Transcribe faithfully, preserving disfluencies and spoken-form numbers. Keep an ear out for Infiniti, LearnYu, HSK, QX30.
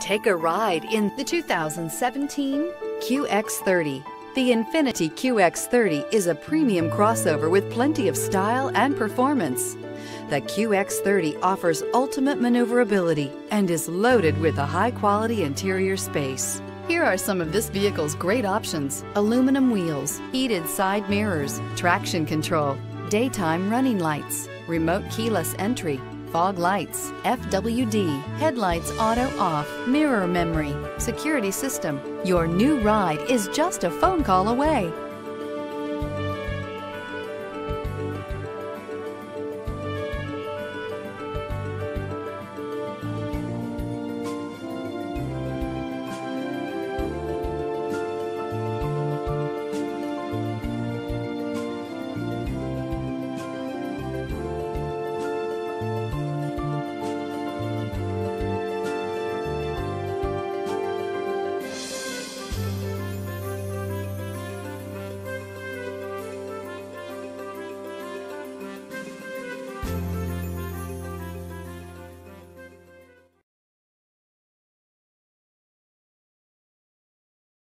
Take a ride in the two thousand seventeen Q X thirty. The Infiniti Q X thirty is a premium crossover with plenty of style and performance. The Q X thirty offers ultimate maneuverability and is loaded with a high-quality interior space. Here are some of this vehicle's great options: aluminum wheels, heated side mirrors, traction control, daytime running lights, remote keyless entry, fog lights, F W D, headlights auto off, mirror memory, security system. Your new ride is just a phone call away.